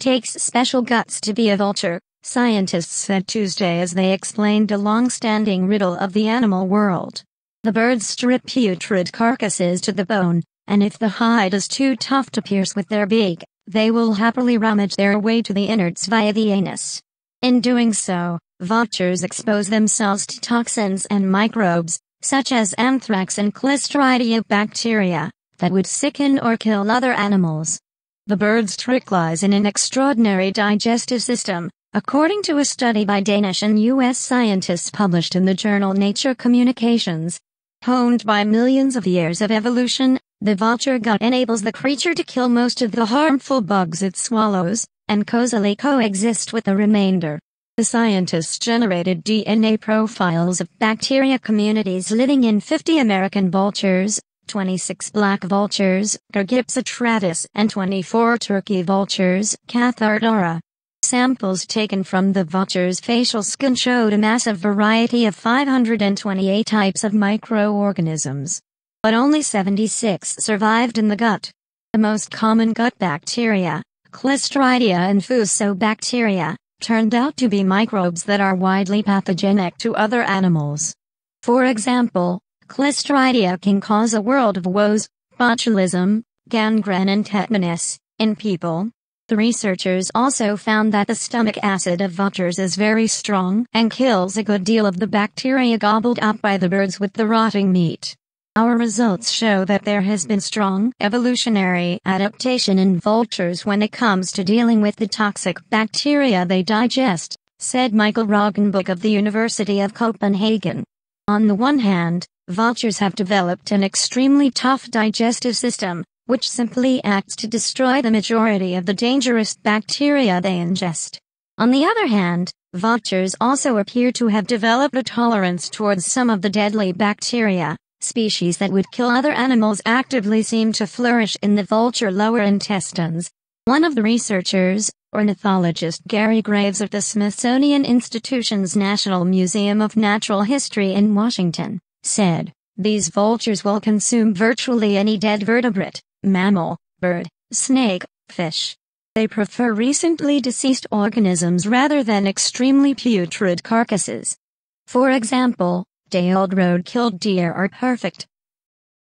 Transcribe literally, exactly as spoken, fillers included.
It takes special guts to be a vulture, scientists said Tuesday as they explained a long-standing riddle of the animal world. The birds strip putrid carcasses to the bone, and if the hide is too tough to pierce with their beak, they will happily rummage their way to the innards via the anus. In doing so, vultures expose themselves to toxins and microbes, such as anthrax and Clostridia bacteria, that would sicken or kill other animals. The bird's trick lies in an extraordinary digestive system, according to a study by Danish and U S scientists published in the journal Nature Communications. Honed by millions of years of evolution, the vulture gut enables the creature to kill most of the harmful bugs it swallows, and cozily coexist with the remainder. The scientists generated D N A profiles of bacteria communities living in fifty American vultures, twenty-six black vultures, Coragyps atratus, and twenty-four turkey vultures, Cathartes aura. Samples taken from the vulture's facial skin showed a massive variety of five hundred twenty-eight types of microorganisms. But only seventy-six survived in the gut. The most common gut bacteria, Clostridia and Fusobacteria, turned out to be microbes that are widely pathogenic to other animals. For example, Clostridia can cause a world of woes, botulism, gangrene and tetanus, in people. The researchers also found that the stomach acid of vultures is very strong and kills a good deal of the bacteria gobbled up by the birds with the rotting meat. Our results show that there has been strong evolutionary adaptation in vultures when it comes to dealing with the toxic bacteria they digest, said Michael Roggenbuck of the University of Copenhagen. On the one hand, vultures have developed an extremely tough digestive system, which simply acts to destroy the majority of the dangerous bacteria they ingest. On the other hand, vultures also appear to have developed a tolerance towards some of the deadly bacteria. Species that would kill other animals actively seem to flourish in the vulture lower intestines. One of the researchers, ornithologist Gary Graves of the Smithsonian Institution's National Museum of Natural History in Washington, said, "These vultures will consume virtually any dead vertebrate, mammal, bird, snake, fish. They prefer recently deceased organisms rather than extremely putrid carcasses. For example, day-old road-killed deer are perfect,